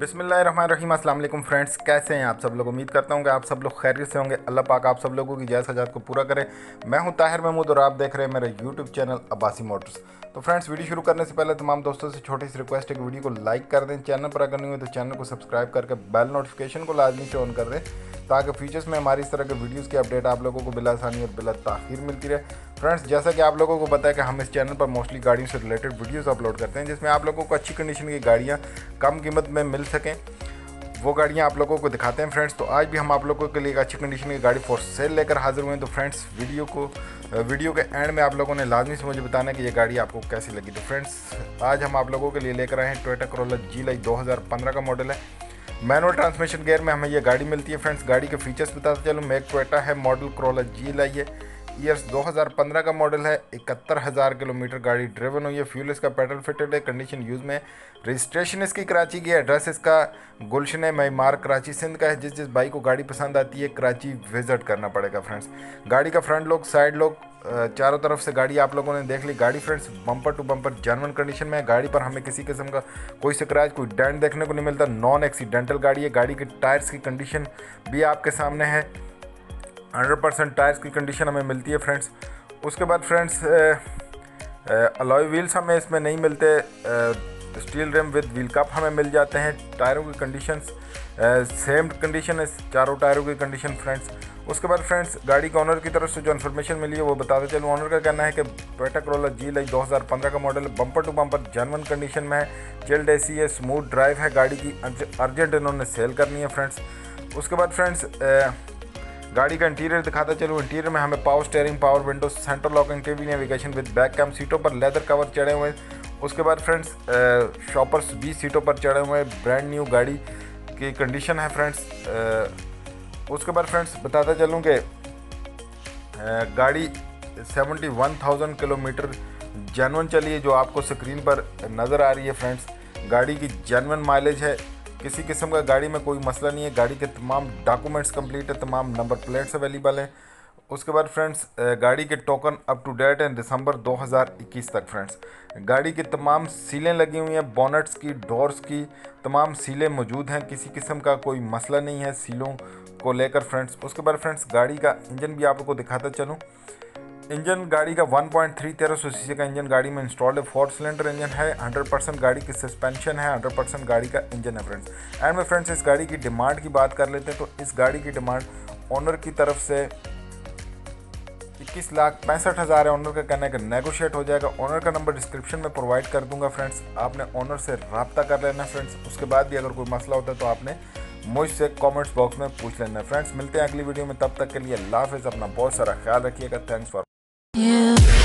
बिस्मिल्लाहिर्रहमानिर्रहीम। अस्सलाम वालेकुम फ्रेंड्स, कैसे हैं आप सब लोग। उम्मीद करता हूँ कि आप सब लोग खैरियत से होंगे। अल्लाह पाक आप सब लोगों की जायज़ हजात को पूरा करें। मैं हूँ ताहिर महमूद और आप देख रहे हैं मेरा यूट्यूब चैनल अब्बासी मोटर्स। तो फ्रेंड्स, वीडियो शुरू करने से पहले तमाम दोस्तों से छोटी सी रिक्वेस्ट है कि वीडियो को लाइक कर दें, चैनल पर अगर नहीं हुए तो चैनल को सब्सक्राइब करके बेल नोटिफिकेशन को लाजमी से ऑन कर दें ताकि फ्यूचर्स में हमारी इस तरह के वीडियोस की अपडेट आप लोगों को बिला आसानी और बिला ताखीर मिलती रहे। फ्रेंड्स, जैसा कि आप लोगों को पता है कि हम इस चैनल पर मोस्टली गाड़ियों से रिलेटेड वीडियोस अपलोड करते हैं जिसमें आप लोगों को अच्छी कंडीशन की गाड़ियाँ कम कीमत में मिल सकें, वो गाड़ियाँ आप लोगों को दिखाते हैं फ्रेंड्स। तो आज भी हम आप लोगों के लिए एक अच्छी कंडीशन की गाड़ी फॉर सेल लेकर हाजिर हुए हैं। तो फ्रेंड्स, वीडियो के एंड में आप लोगों ने लाजमी से मुझे बताना कि ये गाड़ी आपको कैसी लगी। तो फ्रेंड्स, आज हम आप लोगों के लिए लेकर आए हैं टोयोटा कोरोला GLi 2015 का मॉडल है। मैनुअल ट्रांसमिशन गियर में हमें ये गाड़ी मिलती है। फ्रेंड्स, गाड़ी के फीचर्स बताते चलूँ मैं। टोयोटा है, मॉडल कोरोला GLi है, ईयर्स 2015 का मॉडल है। 71,000 किलोमीटर गाड़ी ड्रिवन हुई है। फ्यूल इसका पेट्रोल फिटेड है, कंडीशन यूज़ में है। रजिस्ट्रेशन इसकी कराची की, एड्रेस इसका गुलशन है मैमार कराची सिंध का है। जिस जिस बाइक को गाड़ी पसंद आती है कराची विजिट करना पड़ेगा। फ्रेंड्स, गाड़ी का फ्रंट लुक, साइड लुक, चारों तरफ से गाड़ी आप लोगों ने देख ली। गाड़ी friends bumper to bumper genuine condition में है। गाड़ी पर हमें किसी किस्म का कोई स्क्रैच, कोई डेंट देखने को नहीं मिलता। नॉन एक्सीडेंटल गाड़ी है। गाड़ी के टायर्स की कंडीशन भी आपके सामने है। 100% टायर्स की कंडीशन हमें मिलती है फ्रेंड्स। उसके बाद फ्रेंड्स, अलॉय व्हील्स हमें इसमें नहीं मिलते। Steel rim with wheel cup हमें मिल जाते हैं। टायरों की कंडीशन सेम कंडीशन है, चारों टायरों की कंडीशन फ्रेंड्स। उसके बाद फ्रेंड्स, गाड़ी के ऑनर की तरफ से जो इन्फॉर्मेशन मिली है वो बताते चलूँ। ऑनर का कहना है कि टोयोटा कोरोला GLi 2015 का model, bumper to bumper genuine condition में है। चिल्ड एसी है, स्मूथ ड्राइव है। गाड़ी की अर्जेंट इन्होंने सेल करनी है फ्रेंड्स। उसके बाद फ्रेंड्स, गाड़ी का इंटीरियर दिखाता चलूँ। इंटीरियर में हमें power steering, power window, centre locking, TV navigation with back cam, सीटों पर लेदर कवर चढ़े हुए हैं। उसके बाद फ्रेंड्स, शॉपर्स 20 सीटों पर चढ़े हुए हैं। ब्रांड न्यू गाड़ी की कंडीशन है फ्रेंड्स। उसके बाद फ्रेंड्स बताता चलूँ कि गाड़ी 71,000 किलोमीटर जेन्युइन चली है, जो आपको स्क्रीन पर नज़र आ रही है फ्रेंड्स। गाड़ी की जेन्युइन माइलेज है, किसी किस्म का गाड़ी में कोई मसला नहीं है। गाड़ी के तमाम डॉक्यूमेंट्स कंप्लीट है, तमाम नंबर प्लेट्स अवेलेबल हैं। उसके बाद फ्रेंड्स, गाड़ी के टोकन अप टू डेट है दिसंबर 2021 तक फ्रेंड्स। गाड़ी के तमाम सीलें लगी हुई हैं, बोनट्स की, डोर्स की तमाम सीलें मौजूद हैं। किसी किस्म का कोई मसला नहीं है सीलों को लेकर फ्रेंड्स। उसके बाद फ्रेंड्स, गाड़ी का इंजन भी आपको दिखाता चलूँ। इंजन गाड़ी का 1.3 1300 सीसी का इंजन गाड़ी में इंस्टॉल्ड है। 4 सिलेंडर इंजन है। 100% गाड़ी की सस्पेंशन है, 100% गाड़ी का इंजन है फ्रेंड्स। एंड में फ्रेंड्स, इस गाड़ी की डिमांड की बात कर लेते हैं तो इस गाड़ी की डिमांड ओनर की तरफ से 21,65,000 है। ओनर का कहना है कि नेगोशिएट हो जाएगा। ओनर का नंबर डिस्क्रिप्शन में प्रोवाइड कर दूंगा फ्रेंड्स, आपने ओनर से रब्ता कर लेना फ्रेंड्स। उसके बाद भी अगर कोई मसला होता है तो आपने मुझसे कमेंट्स बॉक्स में पूछ लेना फ्रेंड्स। मिलते हैं अगली वीडियो में, तब तक के लिए अल्लाह हाफिज़। अपना बहुत सारा ख्याल रखिएगा। Thanks for